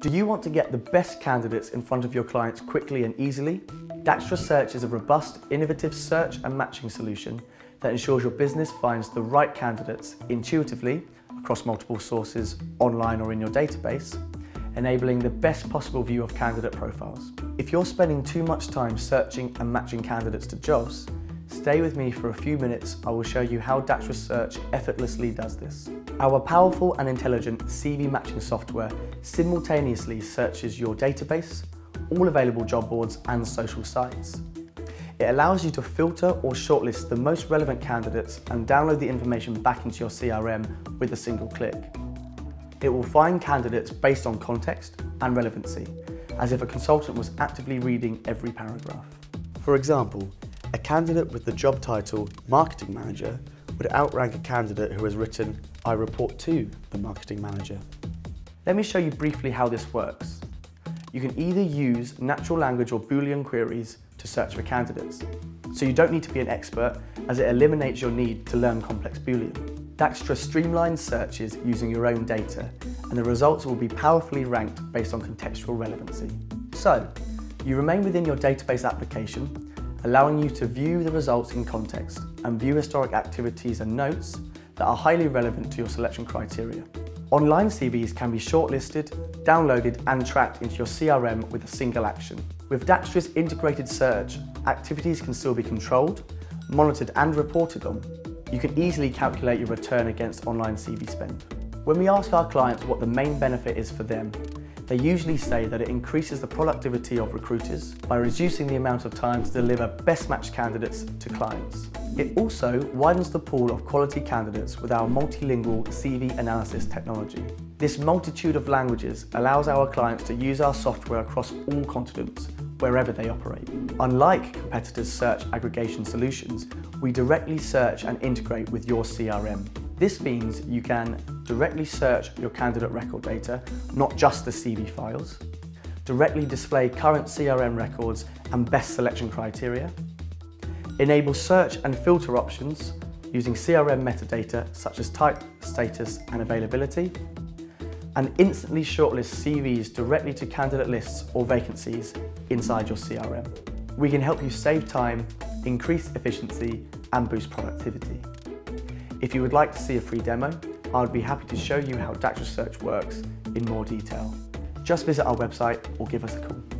Do you want to get the best candidates in front of your clients quickly and easily? Daxtra Search is a robust, innovative search and matching solution that ensures your business finds the right candidates intuitively across multiple sources, online or in your database, enabling the best possible view of candidate profiles. If you're spending too much time searching and matching candidates to jobs, stay with me for a few minutes. I will show you how Daxtra Search effortlessly does this. Our powerful and intelligent CV matching software simultaneously searches your database, all available job boards and social sites. It allows you to filter or shortlist the most relevant candidates and download the information back into your CRM with a single click. It will find candidates based on context and relevancy, as if a consultant was actively reading every paragraph. For example, a candidate with the job title Marketing Manager would outrank a candidate who has written, "I report to the Marketing Manager." Let me show you briefly how this works. You can either use natural language or Boolean queries to search for candidates, so you don't need to be an expert, as it eliminates your need to learn complex Boolean. Daxtra streamlines searches using your own data, and the results will be powerfully ranked based on contextual relevancy. So, you remain within your database application, allowing you to view the results in context and view historic activities and notes that are highly relevant to your selection criteria. Online CVs can be shortlisted, downloaded and tracked into your CRM with a single action. With Daxtra's integrated search, activities can still be controlled, monitored and reported on. You can easily calculate your return against online CV spend. When we ask our clients what the main benefit is for them, they usually say that it increases the productivity of recruiters by reducing the amount of time to deliver best matched candidates to clients. It also widens the pool of quality candidates with our multilingual CV analysis technology. This multitude of languages allows our clients to use our software across all continents, wherever they operate. Unlike competitors' search aggregation solutions, we directly search and integrate with your CRM. This means you can directly search your candidate record data, not just the CV files, directly display current CRM records and best selection criteria, enable search and filter options using CRM metadata such as type, status and availability, and instantly shortlist CVs directly to candidate lists or vacancies inside your CRM. We can help you save time, increase efficiency and boost productivity. If you would like to see a free demo, I would be happy to show you how Daxtra Search works in more detail. Just visit our website or give us a call.